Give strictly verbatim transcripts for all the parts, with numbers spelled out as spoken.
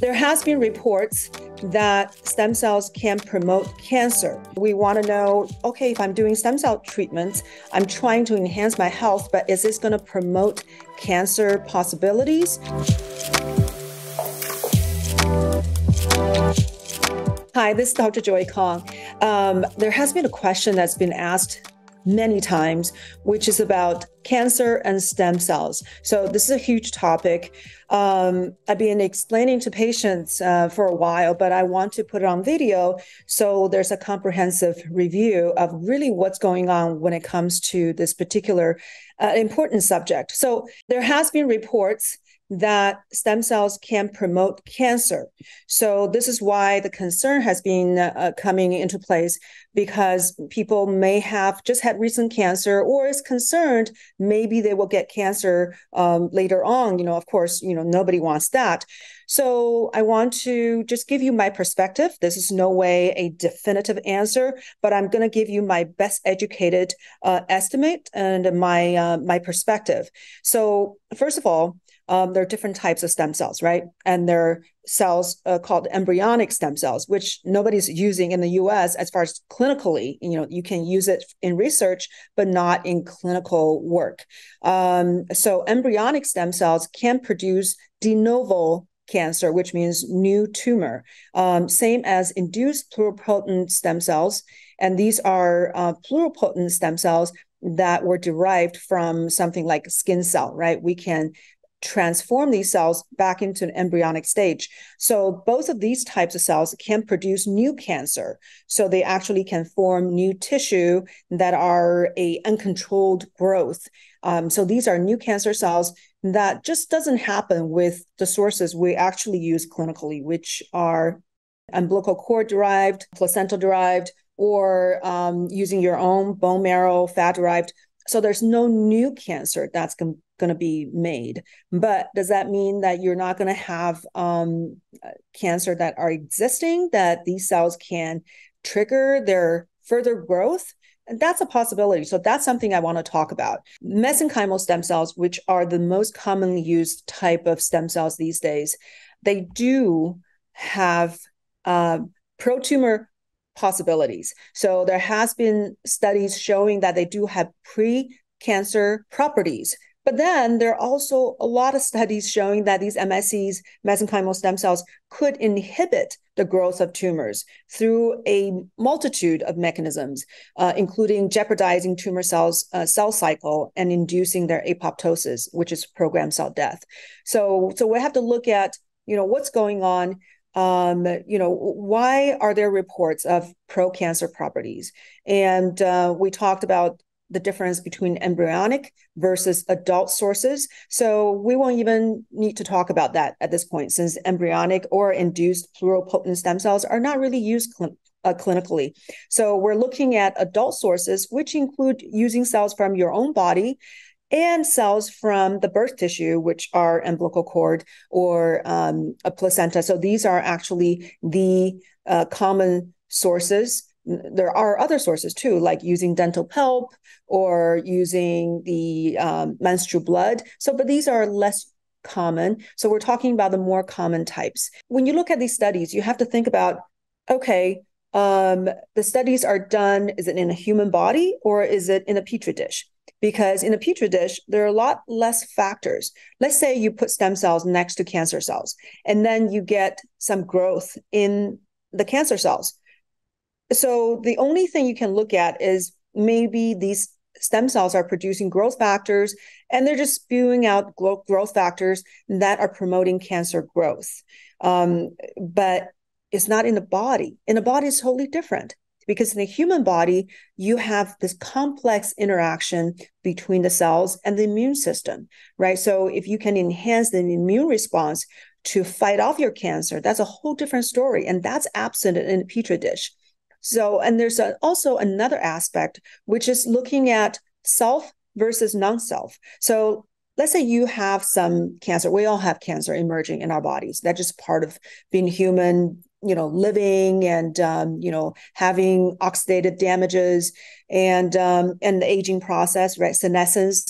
There has been reports that stem cells can promote cancer. We want to know, okay, if I'm doing stem cell treatments, I'm trying to enhance my health, but is this going to promote cancer possibilities? Hi, this is Doctor Joy Kong. Um, there has been a question that's been asked many times, which is about cancer and stem cells. So this is a huge topic. Um, I've been explaining to patients uh, for a while, but I want to put it on video so there's a comprehensive review of really what's going on when it comes to this particular uh, important subject. So there has been reports that stem cells can promote cancer. So this is why the concern has been uh, coming into place, because people may have just had recent cancer or is concerned maybe they will get cancer um, later on. You know, of course, you know, nobody wants that. So I want to just give you my perspective. This is no way a definitive answer, but I'm going to give you my best educated uh, estimate and my, uh, my perspective. So first of all, Um, there are different types of stem cells, right? And there are cells uh, called embryonic stem cells, which nobody's using in the U S as far as clinically. You know, you can use it in research, but not in clinical work. Um, so embryonic stem cells can produce de novo cancer, which means new tumor, um, same as induced pluripotent stem cells. And these are uh, pluripotent stem cells that were derived from something like skin cell, right? We can transform these cells back into an embryonic stage. So both of these types of cells can produce new cancer. So they actually can form new tissue that are a uncontrolled growth. Um, so these are new cancer cells that just doesn't happen with the sources we actually use clinically, which are umbilical cord derived, placental derived, or um, using your own bone marrow, fat derived. So there's no new cancer that's going to going to be made. But does that mean that you're not going to have um, cancer that are existing, that these cells can trigger their further growth? And that's a possibility. So that's something I want to talk about. Mesenchymal stem cells, which are the most commonly used type of stem cells these days, they do have uh, pro-tumor possibilities. So there has been studies showing that they do have pre-cancer properties. But then there are also a lot of studies showing that these M S Cs, mesenchymal stem cells, could inhibit the growth of tumors through a multitude of mechanisms, uh, including jeopardizing tumor cells' uh, cell cycle and inducing their apoptosis, which is programmed cell death. So, so we have to look at, you know, what's going on. Um, you know, why are there reports of pro-cancer properties? And uh, we talked about the difference between embryonic versus adult sources. So we won't even need to talk about that at this point, since embryonic or induced pluripotent stem cells are not really used cl- uh, clinically. So we're looking at adult sources, which include using cells from your own body and cells from the birth tissue, which are umbilical cord or um, a placenta. So these are actually the uh, common sources. There are other sources too, like using dental pulp or using the um, menstrual blood. So, but these are less common. So we're talking about the more common types. When you look at these studies, you have to think about, okay, um, the studies are done, is it in a human body or is it in a petri dish? Because in a petri dish, there are a lot less factors. Let's say you put stem cells next to cancer cells, and then you get some growth in the cancer cells. So the only thing you can look at is maybe these stem cells are producing growth factors, and they're just spewing out growth factors that are promoting cancer growth. Um, but it's not in the body. In the body, it's totally different, because in the human body, you have this complex interaction between the cells and the immune system, right? So if you can enhance the immune response to fight off your cancer, that's a whole different story, and that's absent in a petri dish. So, and there's a, also another aspect, which is looking at self versus non-self. So let's say you have some cancer. We all have cancer emerging in our bodies. That's just part of being human, you know, living and, um, you know, having oxidative damages and, um, and the aging process, right? Senescence.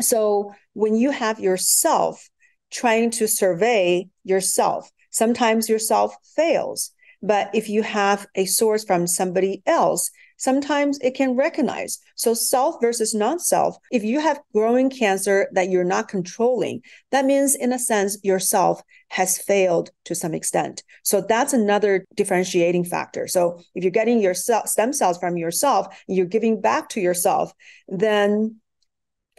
So when you have yourself trying to survey yourself, Sometimes yourself fails, but if you have a source from somebody else, sometimes it can recognize. So self versus non-self, if you have growing cancer that you're not controlling, that means in a sense, yourself has failed to some extent. So that's another differentiating factor. So if you're getting your stem cells from yourself, you're giving back to yourself, then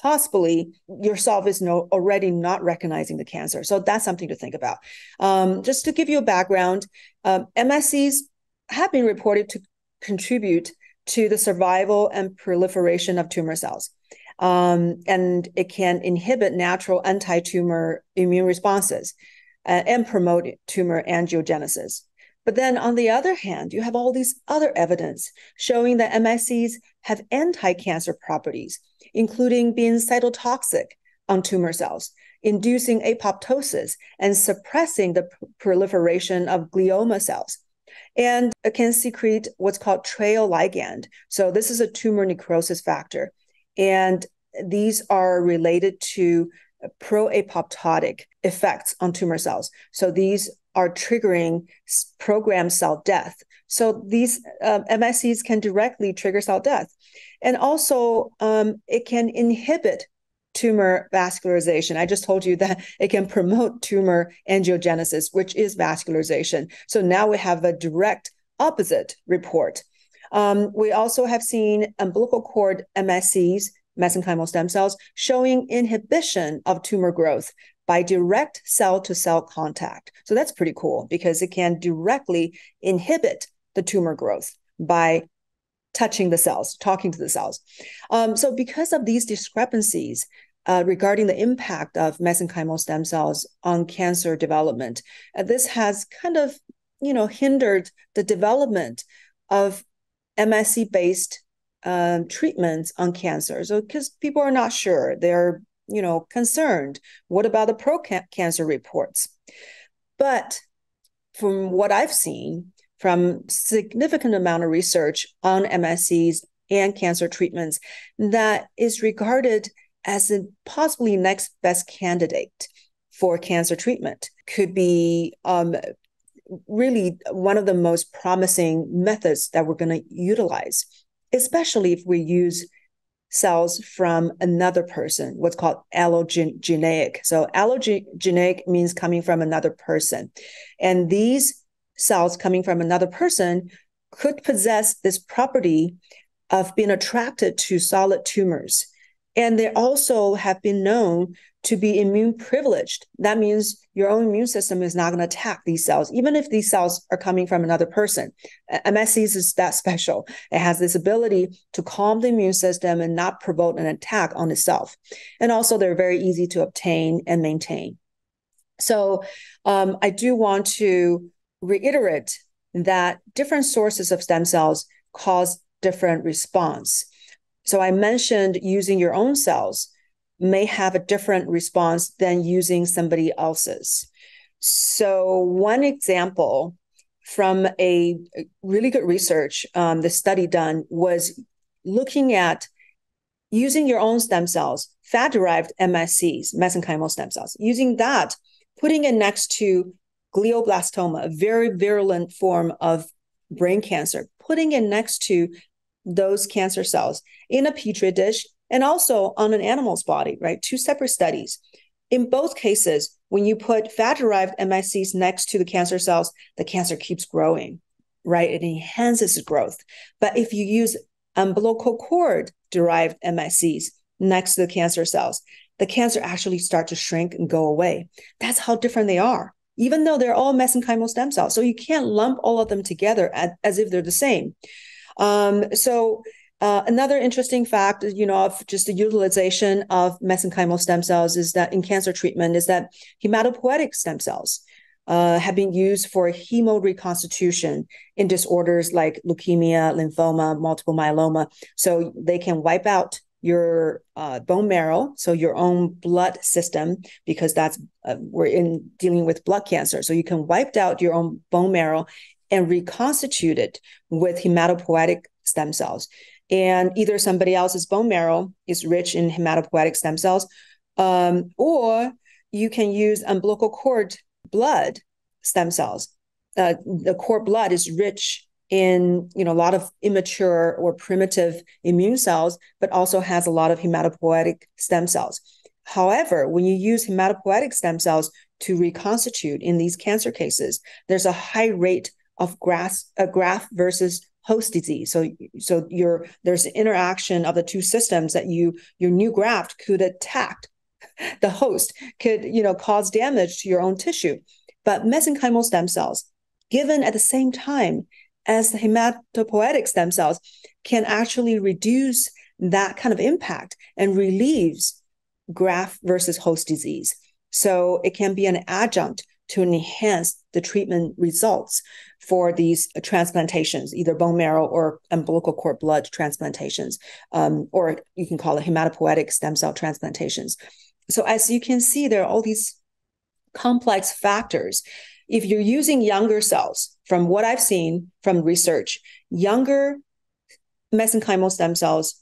possibly yourself is no, already not recognizing the cancer. So that's something to think about. Um, just to give you a background, um, M S Cs have been reported to contribute to the survival and proliferation of tumor cells. Um, and it can inhibit natural anti-tumor immune responses uh, and promote tumor angiogenesis. But then on the other hand, you have all these other evidence showing that M S Cs have anti-cancer properties, including being cytotoxic on tumor cells, inducing apoptosis, and suppressing the pr- proliferation of glioma cells. And it can secrete what's called TRAIL ligand. So this is a tumor necrosis factor. And these are related to pro-apoptotic effects on tumor cells. So these are triggering programmed cell death. So these uh, M S Cs can directly trigger cell death. And also um, it can inhibit tumor vascularization. I just told you that it can promote tumor angiogenesis, which is vascularization. So now we have a direct opposite report. Um, we also have seen umbilical cord M S Cs, mesenchymal stem cells, showing inhibition of tumor growth by direct cell-to-cell contact. So that's pretty cool because it can directly inhibit the tumor growth by touching the cells, talking to the cells. Um, so because of these discrepancies uh, regarding the impact of mesenchymal stem cells on cancer development, uh, this has kind of, you know, hindered the development of M S C-based um, treatments on cancer. So because people are not sure, they're, you know, concerned. What about the pro-cancer reports? But from what I've seen, from significant amount of research on M S Cs and cancer treatments, that is regarded as a possibly next best candidate for cancer treatment. Could be um, really one of the most promising methods that we're going to utilize, especially if we use cells from another person, what's called allogeneic. So allogeneic means coming from another person. And these cells coming from another person could possess this property of being attracted to solid tumors. And they also have been known to be immune privileged. That means your own immune system is not going to attack these cells, even if these cells are coming from another person. M S Cs is that special. It has this ability to calm the immune system and not provoke an attack on itself. And also they're very easy to obtain and maintain. So um, I do want to reiterate that different sources of stem cells cause different response. So I mentioned using your own cells may have a different response than using somebody else's. So one example from a really good research, um, the study done was looking at using your own stem cells, fat-derived M S Cs, mesenchymal stem cells, using that, putting it next to glioblastoma, a very virulent form of brain cancer, putting it next to those cancer cells in a petri dish and also on an animal's body, right? Two separate studies. In both cases, when you put fat-derived M S Cs next to the cancer cells, the cancer keeps growing, right? It enhances its growth. But if you use umbilical cord-derived M S Cs next to the cancer cells, the cancer actually starts to shrink and go away. That's how different they are, even though they're all mesenchymal stem cells. So you can't lump all of them together as, as if they're the same. Um, so uh, another interesting fact, you know, of just the utilization of mesenchymal stem cells is that in cancer treatment is that hematopoietic stem cells uh, have been used for hemoreconstitution in disorders like leukemia, lymphoma, multiple myeloma. So they can wipe out your uh, bone marrow, so your own blood system, because that's uh, we're in dealing with blood cancer. So you can wipe out your own bone marrow and reconstitute it with hematopoietic stem cells. And either somebody else's bone marrow is rich in hematopoietic stem cells, um, or you can use umbilical cord blood stem cells. Uh, the cord blood is rich in, you know, a lot of immature or primitive immune cells, but also has a lot of hematopoietic stem cells. However, when you use hematopoietic stem cells to reconstitute in these cancer cases, there's a high rate of graft, uh, graft versus host disease. So, so your there's an interaction of the two systems that you your new graft could attack the host, could you know cause damage to your own tissue. But mesenchymal stem cells, given at the same time as the hematopoietic stem cells, can actually reduce that kind of impact and relieves graft versus host disease. So it can be an adjunct to enhance the treatment results for these transplantations, either bone marrow or umbilical cord blood transplantations, um, or you can call it hematopoietic stem cell transplantations. So as you can see, there are all these complex factors. If you're using younger cells, from what I've seen from research, younger mesenchymal stem cells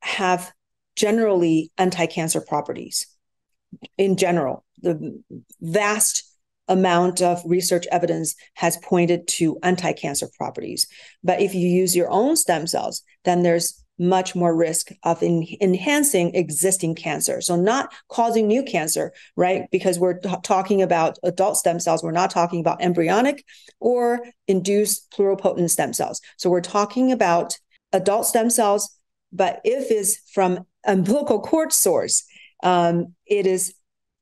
have generally anti-cancer properties. In general, the vast amount of research evidence has pointed to anti-cancer properties. But if you use your own stem cells, then there's much more risk of in enhancing existing cancer. So not causing new cancer, right? Because we're talking about adult stem cells. We're not talking about embryonic or induced pluripotent stem cells. So we're talking about adult stem cells, but if it's from umbilical cord source, um, it is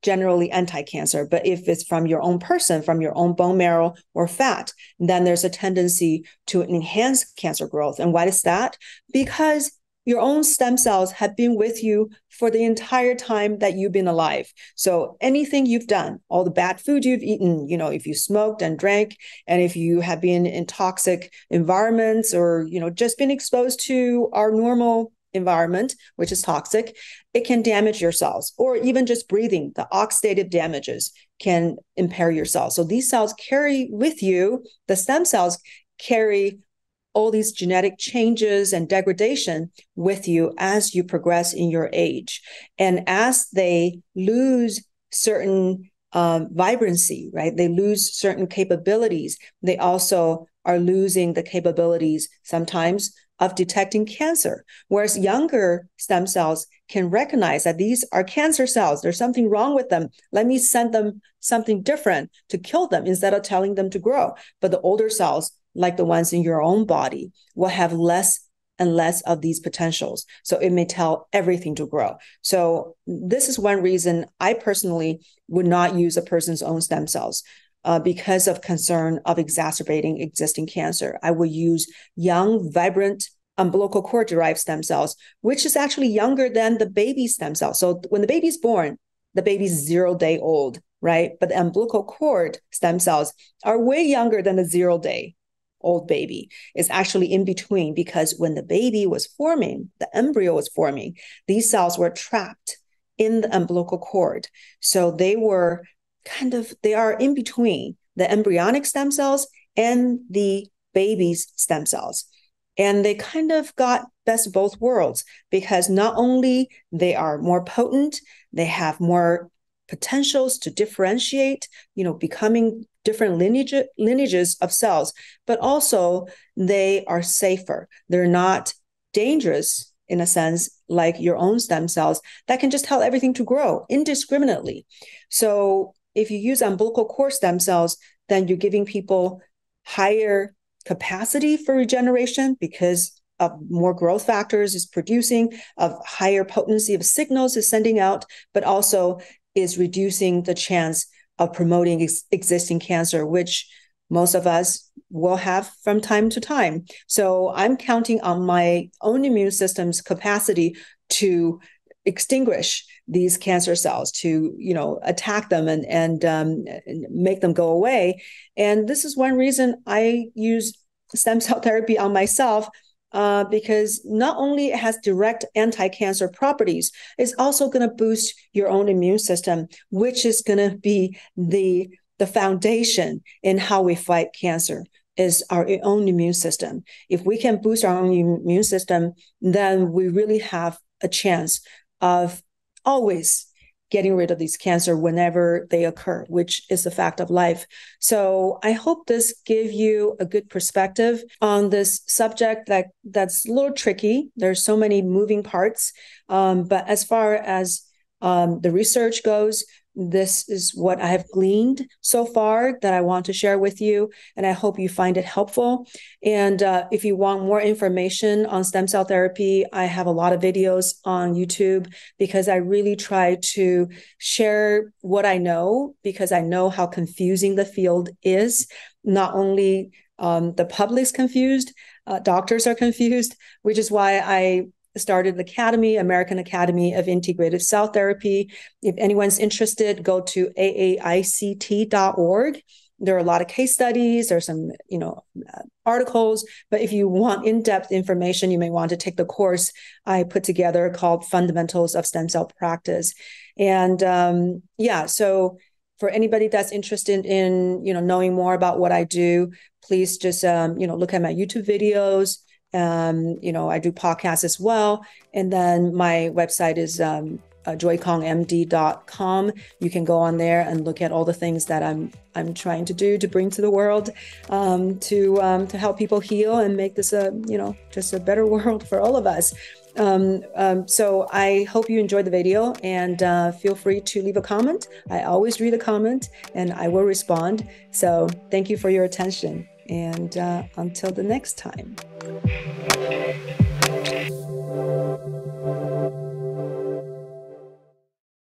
generally anti-cancer. But if it's from your own person, from your own bone marrow or fat, then there's a tendency to enhance cancer growth. And why is that? Because your own stem cells have been with you for the entire time that you've been alive. So anything you've done, all the bad food you've eaten, you know, if you smoked and drank, and if you have been in toxic environments or, you know, just been exposed to our normal environment, which is toxic, it can damage your cells. Or even just breathing, the oxidative damages can impair your cells. So these cells carry with you, the stem cells carry all these genetic changes and degradation with you as you progress in your age. And as they lose certain um, vibrancy, right? They lose certain capabilities. They also are losing the capabilities sometimes of detecting cancer, whereas younger stem cells can recognize that these are cancer cells. There's something wrong with them. Let me send them something different to kill them instead of telling them to grow. But the older cells, like the ones in your own body, will have less and less of these potentials. So it may tell everything to grow. So this is one reason I personally would not use a person's own stem cells uh, because of concern of exacerbating existing cancer. I would use young, vibrant, umbilical cord-derived stem cells, which is actually younger than the baby stem cell. So when the baby's born, the baby's zero day old, right? But the umbilical cord stem cells are way younger than the zero day old baby. Is actually in between, because when the baby was forming, the embryo was forming, these cells were trapped in the umbilical cord. So they were kind of, they are in between the embryonic stem cells and the baby's stem cells. And they kind of got best of both worlds, because not only they are more potent, they have more potentials to differentiate, you know, becoming different lineage, lineages of cells, but also they are safer. They're not dangerous in a sense, like your own stem cells that can just tell everything to grow indiscriminately. So if you use umbilical cord stem cells, then you're giving people higher capacity for regeneration because of more growth factors is producing, of higher potency of signals is sending out, but also is reducing the chance of promoting ex existing cancer, which most of us will have from time to time. So I'm counting on my own immune system's capacity to extinguish these cancer cells, to you know attack them and, and um, make them go away. And this is one reason I use stem cell therapy on myself, Uh, because not only it has direct anti-cancer properties, it's also going to boost your own immune system, which is going to be the, the foundation in how we fight cancer, is our own immune system. If we can boost our own immune system, then we really have a chance of always getting rid of these cancer whenever they occur, which is a fact of life. So I hope this gives you a good perspective on this subject that, that's a little tricky. There's so many moving parts. Um, but as far as um, the research goes, this is what I have gleaned so far that I want to share with you, and I hope you find it helpful. And uh, if you want more information on stem cell therapy, I have a lot of videos on YouTube because I really try to share what I know, because I know how confusing the field is. Not only um, the public's confused, uh, doctors are confused, which is why I started the Academy, American Academy of Integrative Cell Therapy. If anyone's interested, go to A A I C T dot org. There are a lot of case studies. There's some, you know, articles, but if you want in-depth information, you may want to take the course I put together called Fundamentals of Stem Cell Practice. And um, yeah, so for anybody that's interested in, you know, knowing more about what I do, please just, um, you know, look at my YouTube videos. Um, you know, I do podcasts as well. And then my website is um, uh, joy kong m d dot com. You can go on there and look at all the things that I'm I'm trying to do to bring to the world, um, to um, to help people heal and make this a, you know, just a better world for all of us. Um, um, so I hope you enjoyed the video, and uh, feel free to leave a comment. I always read a comment and I will respond. So thank you for your attention. And uh, until the next time.